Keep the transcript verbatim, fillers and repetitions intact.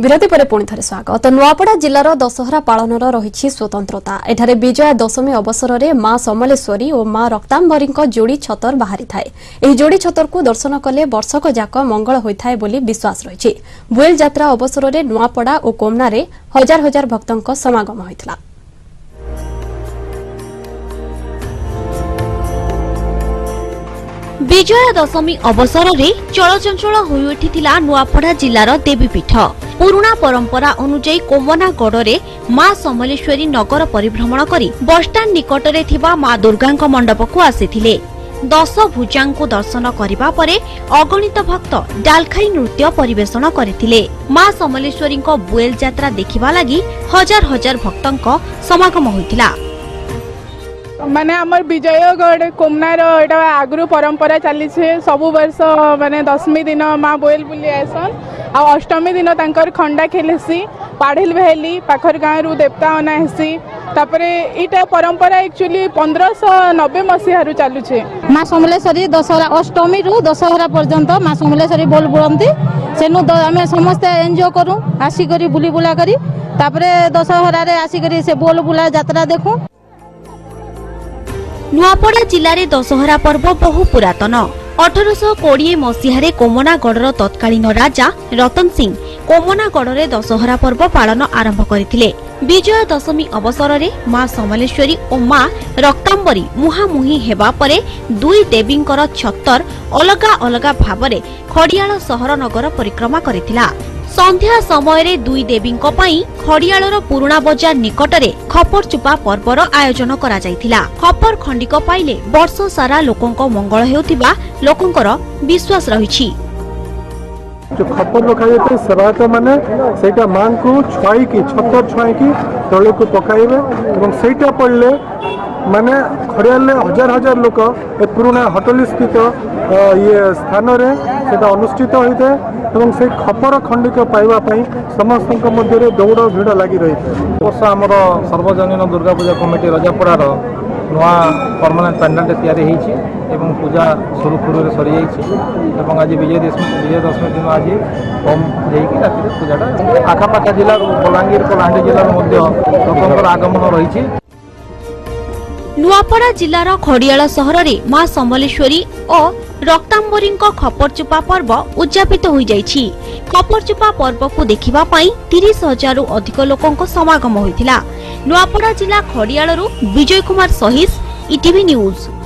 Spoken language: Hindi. विरति पर पुणी थे स्वागत। नुआपड़ा जिलार दशहरा पालन रही स्वतंत्रता। एठारे विजया दशमी अवसर में मां समलेश्वरी और मां रक्तांबरी जोड़ी छतर बाहरी थाए। जोड़ी छतर को दर्शन कले वर्षक जाक मंगल होता है बोली विश्वास रही। बुएल यात्रा अवसर में नुआपड़ा और कोमना रे हजार हजार भक्तों का समागम होता। विजया दशमी अवसर में चलचंचल होउठी नुआपड़ा जिलार देवीपीठ। पुराना परंपरा अनुजाई कोमना गड़े मां समलेश्वरी नगर परिभ्रमण करी बसस्टाण्ड निकटरे थिबा मां दुर्गांक मंडप को आसीथिले। दश भुजांक दर्शन करिबा परे अगणित भक्त डालखाई नृत्य परिवेषण करिथिले। मां समलेश्वरी बुएल यात्रा देखिबा लागि हजार हजार भक्तों समागम होइतिला। माने आमर विजयगढ़ कोमनार एटा आगु परंपरा चली छे। सबु वर्ष माने दशमी दिन माँ बोयल बुली आसन आ अष्टमी दिन तांकर खंडा खेलेसी पाढ़िल बहेली पाखर गाँव रु देवता अनासी। तापरे इटा परंपरा एक्चुअली पंद्रह सौ नब्बे मसीह चालू छे। माँ समलेश्वरी दशहरा अष्टमी रु दशहरा पर्यंत माँ समलेश्वरी बोल बुलंती सेनु आम समस्ते एन्जॉय करूँ आसिक बुली बुला करी तापरे दशहरारे आसिक से बोल बुला यात्रा देखूँ। नुआपड़ा जिले दशहरा पर्व बहु पुरातन। अठरशह कोड़े मसीह कोमनागढ़ तत्कालीन राजा रतन सिंह कोमनागढ़ दशहरा पर्व पालन आरंभ करथिले। विजय दशमी अवसर में मां समलेश्वरी और मां रक्तांबरी मुहामुही हेबा परे दुई देवींकर छत्तर अलग अलग भाव में खड़ियाल सहर नगर परिक्रमा करथिला। संध्या समय दुई देवींक पई खड़ियालर पुराणा बजार निकटरे खपर चुपा पर्वर आयोजन करा जायतिला। खपर खंडिक पाइले वर्ष सारा लोकंक मंगल हेउतिबा लोकंकर विश्वास रहिछि। जो खपर लखायते सराता माने सेटा मां को छाई की छतर छाई की तळे को पकाइबे एवं सेटा पड़ले माने खड़ियाले हजार हजार लोक ए पुराणा होटल स्थित ये स्थान रे सेटा अनुष्ठित होइते एवं से खपर खंडिक पाइबा पई समस्त मध्य दौड़ भिड़ लगी रही है। वर्ष आमर सर्वजनीन दुर्गा पूजा कमिटी रजापड़ार नुआ परमानेंट पैंडाल तैयारी एवं पूजा सुरखुरु सरी जाइए। आज विजय दशमी विजय दशमी दिन आज कम जाकि रात पूजाटा आखापाखा जिला बलांगीर कलाहांडी जिलार मध्य लोकंर आगमन रही। नुआपड़ा जिलार खड़ियाल सहर रे मां समलेश्वरी और रक्तांबरी खपरचुपा पर्व उद्यापित हो जाइछि। खपरचुपा पर्व को देखिबा पई तीस हजार रु अधिक लोकों को समागम होइथिला। नुआपड़ा जिला खड़ियाल रु विजय कुमार सहिस, ईटीवी न्यूज।